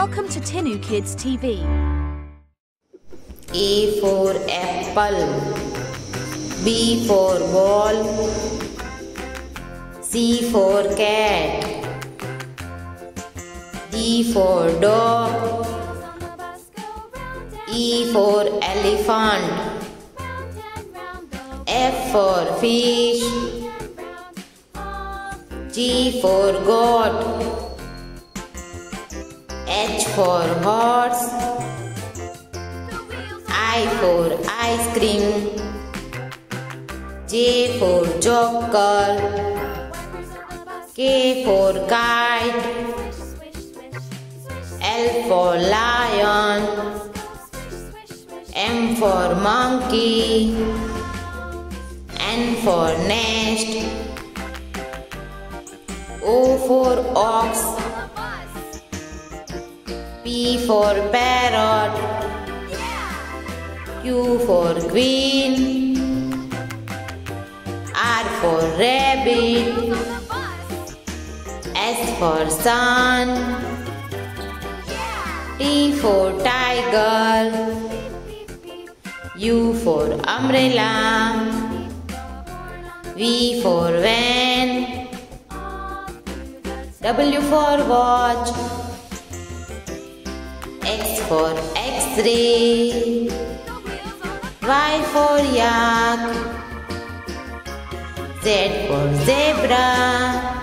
Welcome to Tinu Kids TV. A for apple, B for ball, C for cat, D for dog, E for elephant, F for fish, G for goat, H for horse, I for ice cream, J for joker, K for kite, L for lion, M for monkey, N for nest, O for ox, P for parrot, Q for queen, R for rabbit, S for sun, T for tiger, U for umbrella, V for van, W for watch, X for X-ray, Y for yak, Z for zebra,